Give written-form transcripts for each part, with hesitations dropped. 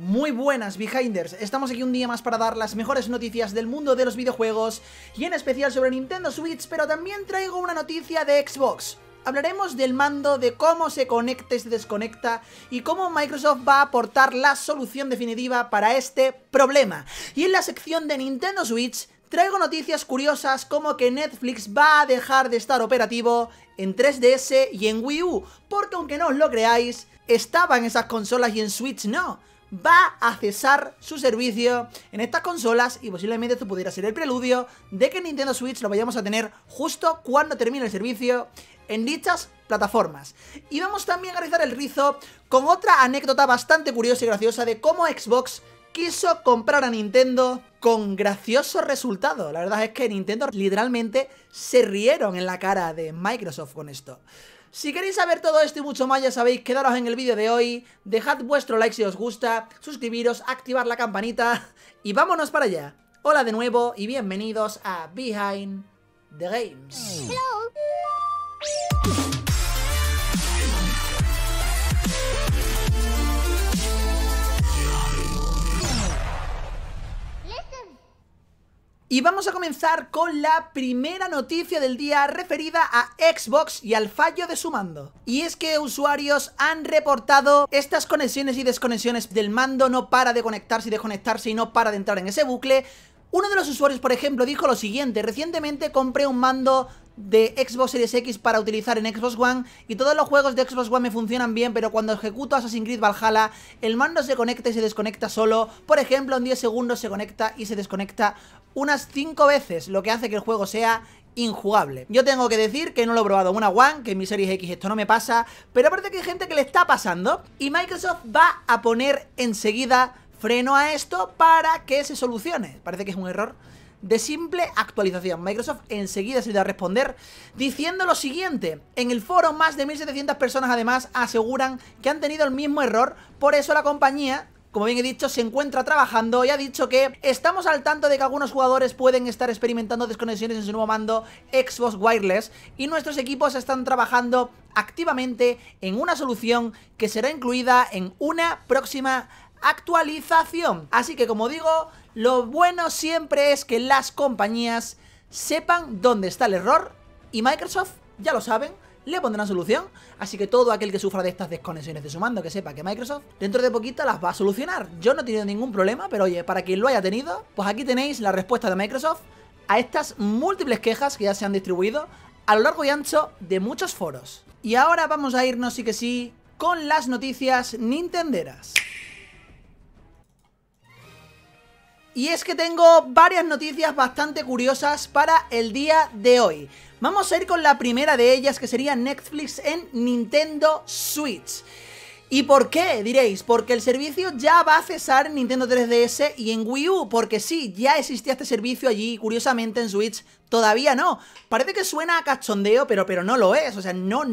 Muy buenas, Behinders, estamos aquí un día más para dar las mejores noticias del mundo de los videojuegos y en especial sobre Nintendo Switch, pero también traigo una noticia de Xbox. Hablaremos del mando, de cómo se conecta y se desconecta y cómo Microsoft va a aportar la solución definitiva para este problema. Y en la sección de Nintendo Switch traigo noticias curiosas como que Netflix va a dejar de estar operativo en 3DS y en Wii U, porque aunque no os lo creáis, estaba en esas consolas y en Switch no. Va a cesar su servicio en estas consolas y posiblemente esto pudiera ser el preludio de que Nintendo Switch lo vayamos a tener justo cuando termine el servicio en dichas plataformas. Y vamos también a realizar el rizo con otra anécdota bastante curiosa y graciosa de cómo Xbox quiso comprar a Nintendo con graciosos resultados. La verdad es que Nintendo literalmente se rieron en la cara de Microsoft con esto. Si queréis saber todo esto y mucho más, ya sabéis, quedaros en el vídeo de hoy, dejad vuestro like si os gusta, suscribiros, activar la campanita y vámonos para allá. Hola de nuevo y bienvenidos a Behind the Games. Hello. Y vamos a comenzar con la primera noticia del día referida a Xbox y al fallo de su mando. Y es que usuarios han reportado estas conexiones y desconexiones del mando, no para de conectarse y desconectarse y no para de entrar en ese bucle. Uno de los usuarios, por ejemplo, dijo lo siguiente: recientemente compré un mando de Xbox Series X para utilizar en Xbox One y todos los juegos de Xbox One me funcionan bien, pero cuando ejecuto Assassin's Creed Valhalla el mando se conecta y se desconecta solo. Por ejemplo, en 10 segundos se conecta y se desconecta unas 5 veces, lo que hace que el juego sea injugable. Yo tengo que decir que no lo he probado en una One, que en mi Series X esto no me pasa, pero parece que hay gente que le está pasando y Microsoft va a poner enseguida freno a esto para que se solucione. Parece que es un error de simple actualización. Microsoft enseguida se le da a responder diciendo lo siguiente: en el foro más de 1700 personas además aseguran que han tenido el mismo error, por eso la compañía, como bien he dicho, se encuentra trabajando y ha dicho que estamos al tanto de que algunos jugadores pueden estar experimentando desconexiones en su nuevo mando Xbox Wireless y nuestros equipos están trabajando activamente en una solución que será incluida en una próxima actualización. Así que, como digo, lo bueno siempre es que las compañías sepan dónde está el error y Microsoft, ya lo saben, le pondrá una solución. Así que todo aquel que sufra de estas desconexiones de su mando, que sepa que Microsoft dentro de poquito las va a solucionar. Yo no he tenido ningún problema, pero oye, para quien lo haya tenido, pues aquí tenéis la respuesta de Microsoft a estas múltiples quejas que ya se han distribuido a lo largo y ancho de muchos foros. Y ahora vamos a irnos, sí que sí, con las noticias nintenderas. Y es que tengo varias noticias bastante curiosas para el día de hoy. Vamos a ir con la primera de ellas, que sería Netflix en Nintendo Switch. ¿Y por qué? Diréis, porque el servicio ya va a cesar en Nintendo 3DS y en Wii U, porque sí, ya existía este servicio allí, curiosamente en Switch todavía no. Parece que suena a cachondeo, pero no lo es, o sea, no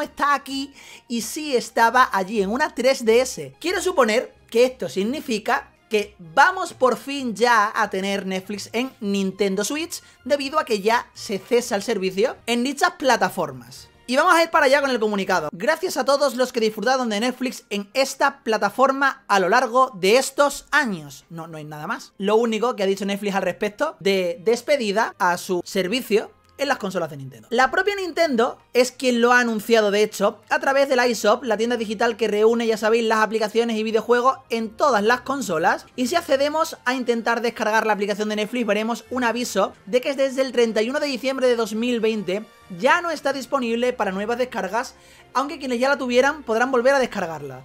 está aquí y sí estaba allí, en una 3DS. Quiero suponer que esto significa que vamos por fin ya a tener Netflix en Nintendo Switch, debido a que ya se cesa el servicio en dichas plataformas. Y vamos a ir para allá con el comunicado. Gracias a todos los que disfrutaron de Netflix en esta plataforma a lo largo de estos años. No hay nada más. Lo único que ha dicho Netflix al respecto de despedida a su servicio en las consolas de Nintendo. La propia Nintendo es quien lo ha anunciado, de hecho, a través de la eShop, la tienda digital que reúne, ya sabéis, las aplicaciones y videojuegos en todas las consolas. Y si accedemos a intentar descargar la aplicación de Netflix, veremos un aviso de que desde el 31 de diciembre de 2020 ya no está disponible para nuevas descargas, aunque quienes ya la tuvieran podrán volver a descargarla.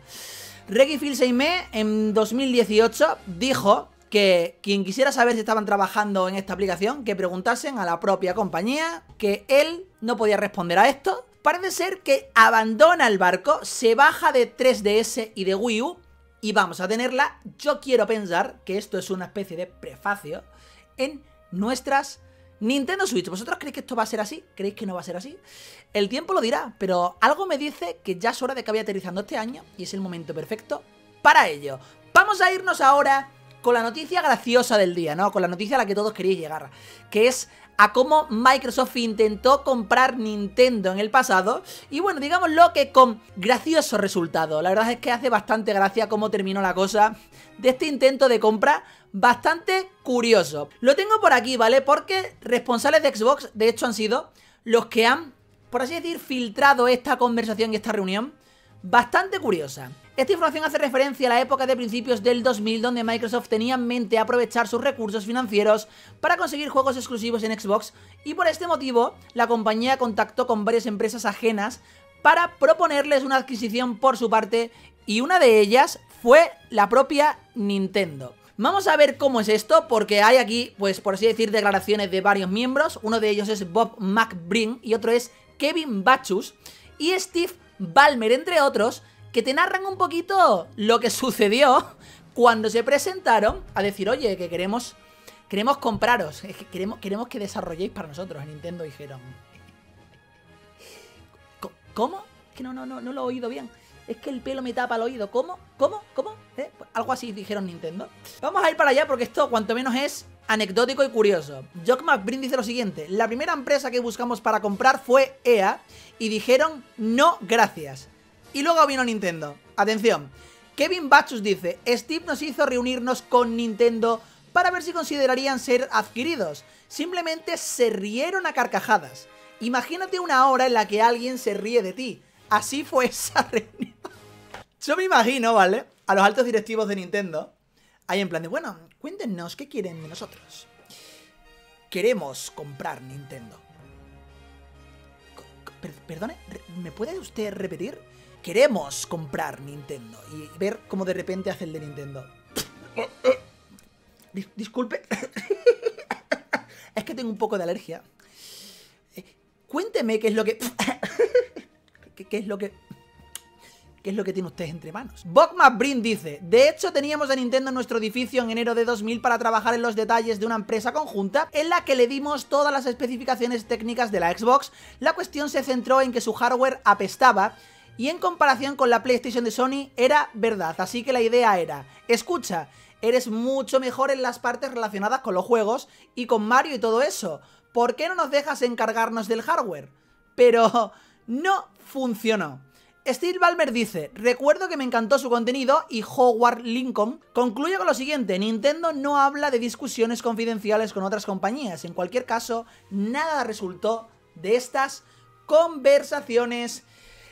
Reggie Fils-Aimé en 2018 dijo que quien quisiera saber si estaban trabajando en esta aplicación, que preguntasen a la propia compañía, que él no podía responder a esto. Parece ser que abandona el barco, se baja de 3DS y de Wii U y vamos a tenerla, yo quiero pensar que esto es una especie de prefacio, en nuestras Nintendo Switch. ¿Vosotros creéis que esto va a ser así? ¿Creéis que no va a ser así? El tiempo lo dirá, pero algo me dice que ya es hora de que vaya aterrizando este año y es el momento perfecto para ello. Vamos a irnos ahora con la noticia graciosa del día, ¿no? Con la noticia a la que todos queréis llegar, que es a cómo Microsoft intentó comprar Nintendo en el pasado. Y bueno, digámoslo que con gracioso resultado. La verdad es que hace bastante gracia cómo terminó la cosa de este intento de compra bastante curioso. Lo tengo por aquí, ¿vale? Porque responsables de Xbox, de hecho, han sido los que han, por así decir, filtrado esta conversación y esta reunión bastante curiosa. Esta información hace referencia a la época de principios del 2000, donde Microsoft tenía en mente aprovechar sus recursos financieros para conseguir juegos exclusivos en Xbox, y por este motivo la compañía contactó con varias empresas ajenas para proponerles una adquisición por su parte, y una de ellas fue la propia Nintendo. Vamos a ver cómo es esto, porque hay aquí, pues por así decir, declaraciones de varios miembros. Uno de ellos es Bob McBreen y otro es Kevin Bachus y Steve Ballmer, entre otros, que te narran un poquito lo que sucedió cuando se presentaron a decir: oye, que queremos compraros, que queremos que desarrolléis para nosotros. Nintendo dijeron: ¿cómo? Es que no lo he oído bien. Es que el pelo me tapa el oído. ¿Cómo? Algo así dijeron Nintendo. Vamos a ir para allá porque esto cuanto menos es anecdótico y curioso. Jockmas Brindis dice lo siguiente: la primera empresa que buscamos para comprar fue EA y dijeron no gracias. Y luego vino Nintendo. Atención. Kevin Bachus dice: Steve nos hizo reunirnos con Nintendo para ver si considerarían ser adquiridos. Simplemente se rieron a carcajadas. Imagínate una hora en la que alguien se ríe de ti. Así fue esa reunión. Yo me imagino, ¿vale?, a los altos directivos de Nintendo ahí en plan de: bueno, cuéntenos qué quieren de nosotros. Queremos comprar Nintendo. Perdone, ¿me puede usted repetir? Queremos comprar Nintendo. Y ver cómo de repente hace el de Nintendo. Disculpe. Es que tengo un poco de alergia. Cuénteme qué es lo que... ¿Qué es lo que tiene usted entre manos? Bogmap Brin dice: de hecho teníamos a Nintendo en nuestro edificio en enero de 2000 para trabajar en los detalles de una empresa conjunta en la que le dimos todas las especificaciones técnicas de la Xbox. La cuestión se centró en que su hardware apestaba y en comparación con la PlayStation de Sony era verdad, así que la idea era: escucha, eres mucho mejor en las partes relacionadas con los juegos y con Mario y todo eso, ¿por qué no nos dejas encargarnos del hardware? Pero no funcionó. Steve Ballmer dice: recuerdo que me encantó su contenido. Y Howard Lincoln concluye con lo siguiente: Nintendo no habla de discusiones confidenciales con otras compañías. En cualquier caso, nada resultó de estas conversaciones.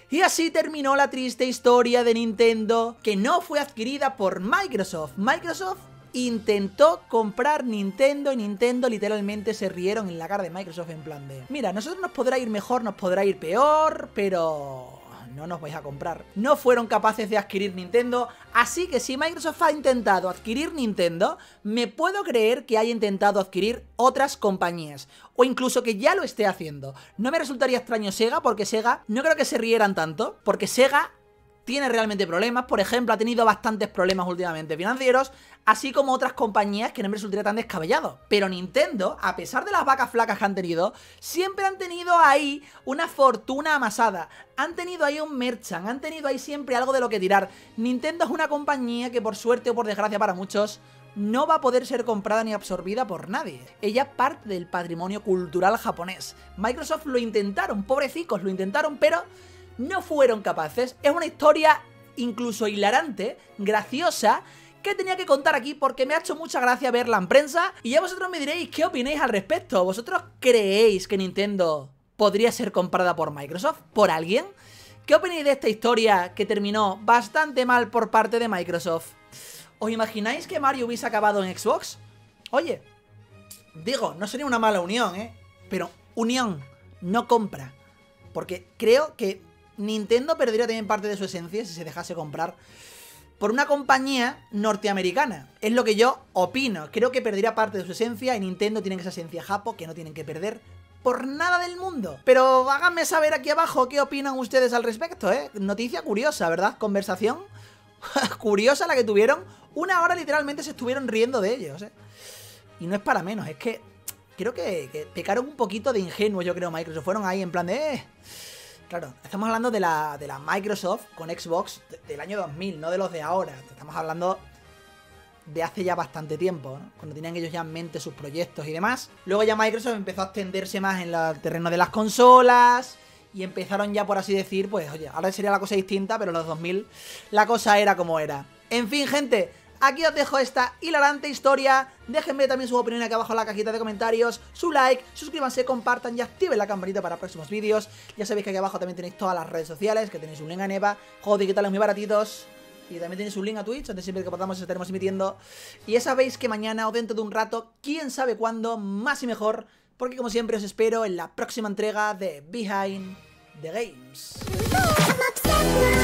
Y así terminó la triste historia de Nintendo, que no fue adquirida por Microsoft. Microsoft intentó comprar Nintendo y Nintendo literalmente se rieron en la cara de Microsoft en plan de: mira, nosotros nos podrá ir mejor, nos podrá ir peor, pero no nos vais a comprar. No fueron capaces de adquirir Nintendo, así que si Microsoft ha intentado adquirir Nintendo, me puedo creer que haya intentado adquirir otras compañías, o incluso que ya lo esté haciendo. No me resultaría extraño Sega, porque Sega no creo que se rieran tanto, porque Sega tiene realmente problemas. Por ejemplo, ha tenido bastantes problemas últimamente financieros, así como otras compañías que no me resultaría tan descabellado. Pero Nintendo, a pesar de las vacas flacas que han tenido, siempre han tenido ahí una fortuna amasada, han tenido ahí un merchant, han tenido ahí siempre algo de lo que tirar. Nintendo es una compañía que, por suerte o por desgracia para muchos, no va a poder ser comprada ni absorbida por nadie. Ella parte del patrimonio cultural japonés. Microsoft lo intentaron, pobrecicos, lo intentaron, pero no fueron capaces. Es una historia incluso hilarante, graciosa, que tenía que contar aquí porque me ha hecho mucha gracia verla en prensa. Y ya vosotros me diréis qué opináis al respecto. ¿Vosotros creéis que Nintendo podría ser comprada por Microsoft? ¿Por alguien? ¿Qué opináis de esta historia que terminó bastante mal por parte de Microsoft? ¿Os imagináis que Mario hubiese acabado en Xbox? Oye, digo, no sería una mala unión, ¿eh? Pero unión, no compra. Porque creo que Nintendo perdería también parte de su esencia si se dejase comprar por una compañía norteamericana. Es lo que yo opino. Creo que perdería parte de su esencia y Nintendo tiene esa esencia japo que no tienen que perder por nada del mundo. Pero háganme saber aquí abajo qué opinan ustedes al respecto, ¿eh? Noticia curiosa, ¿verdad? Conversación curiosa la que tuvieron. Una hora literalmente se estuvieron riendo de ellos, ¿eh? Y no es para menos, es que creo que pecaron un poquito de ingenuo, yo creo, Microsoft. Fueron ahí en plan de... Claro, estamos hablando de la Microsoft con Xbox del año 2000, no de los de ahora. Estamos hablando de hace ya bastante tiempo, ¿no? Cuando tenían ellos ya en mente sus proyectos y demás. Luego ya Microsoft empezó a extenderse más en el terreno de las consolas y empezaron ya, por así decir, pues oye, ahora sería la cosa distinta, pero en los 2000 la cosa era como era. En fin, gente, aquí os dejo esta hilarante historia. Déjenme también su opinión aquí abajo en la cajita de comentarios, su like, suscríbanse, compartan y activen la campanita para próximos vídeos. Ya sabéis que aquí abajo también tenéis todas las redes sociales, que tenéis un link a Neva, juegos digitales muy baratitos, y también tenéis un link a Twitch, donde siempre que podamos estaremos emitiendo. Y ya sabéis que mañana o dentro de un rato, quién sabe cuándo, más y mejor, porque como siempre os espero en la próxima entrega de Behind the Games.